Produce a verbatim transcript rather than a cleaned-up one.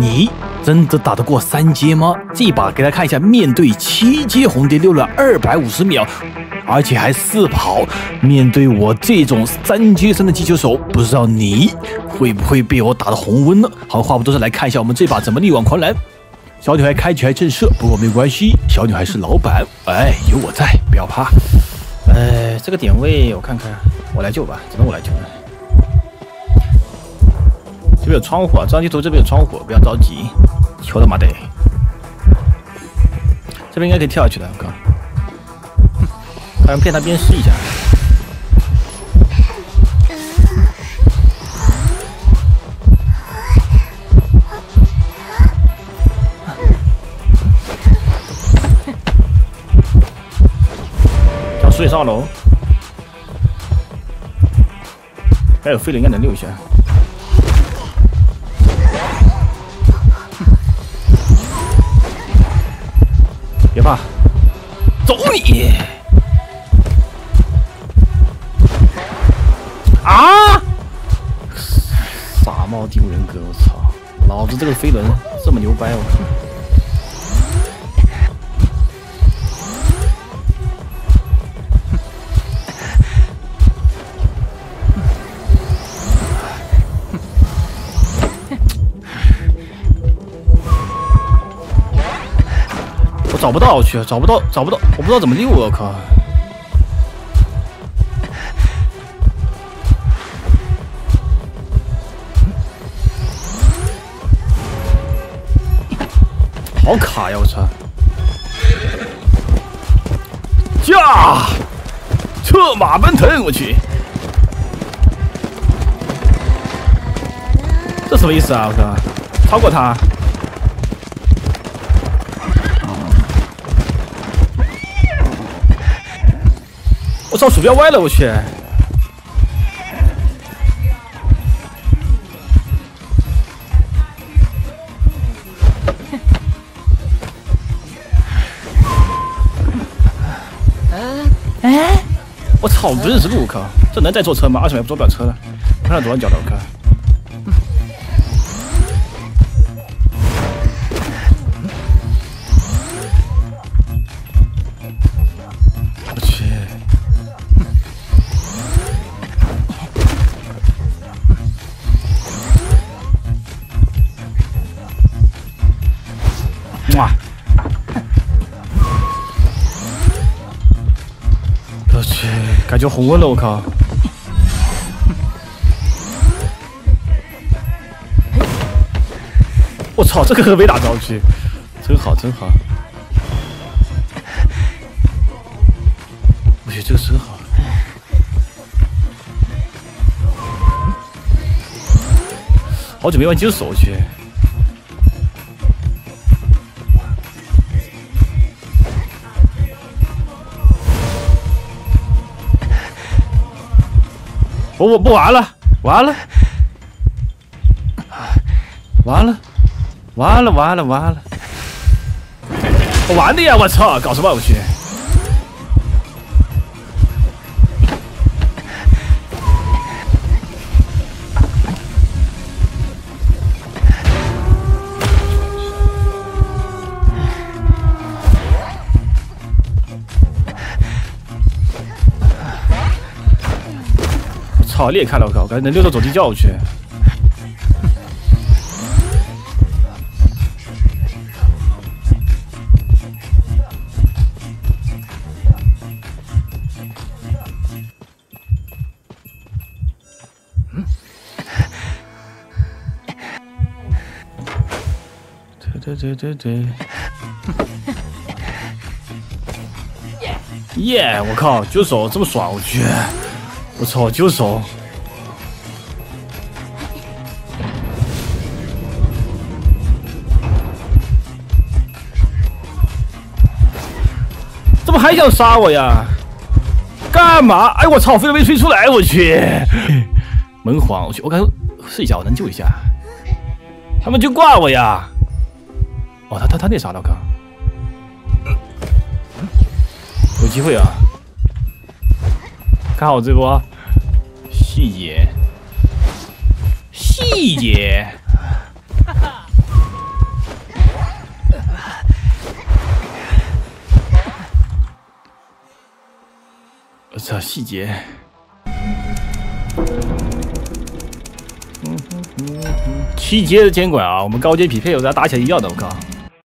你真的打得过三阶吗？这把给大家看一下，面对七阶红蝶溜了二百五十秒，而且还四跑。面对我这种三阶生的击球手，不知道你会不会被我打得红温呢？好，话不多说，来看一下我们这把怎么力挽狂澜。 小女孩开局还震慑，不过没关系，小女孩是老板，哎，有我在，不要怕。哎，这个点位我看看，我来救吧，只能我来救了。这边有窗户啊，这张地图这边有窗户，不要着急。求他妈的，这边应该可以跳下去的，我靠！好像骗他鞭尸一下。 水上楼，还有飞了应该能溜一下。别怕，走你！啊！傻帽丢人哥，我操！老子这个飞轮这么牛掰，我靠！ 找不到，我去，找不到，找不到，我不知道怎么溜，我靠！好卡呀，我操！驾，策马奔腾，我去！这什么意思啊，我靠！超过他！ 我操，鼠标歪了，我去！哎，我操，不认识路，我靠！这能再坐车吗？二十秒坐不了车了，看到左上角了，我靠！ 感觉红温了，我靠！我操，这个没打着去，真好真好！我去，这个真好！好久没玩金手去。 我我不玩了，完了，完了，完了，完了，完了！我玩的呀，我操，搞什么我去？好裂开了，我靠！我感觉能溜到走地窖，我去。嗯。对对对对对。耶！我靠，揪手这么爽，我去。 我操，揪手！怎么还想杀我呀？干嘛？哎，我操，飞都没吹出来，我去！门皇，我去，我感觉试一下，我能救一下。他们就挂我呀！哦，他他他那啥了，我靠！有机会啊！看好这波。 细节，细节，小细节。嗯嗯嗯嗯，七阶的监管啊，我们高阶匹配有啥打起来一样的，我靠。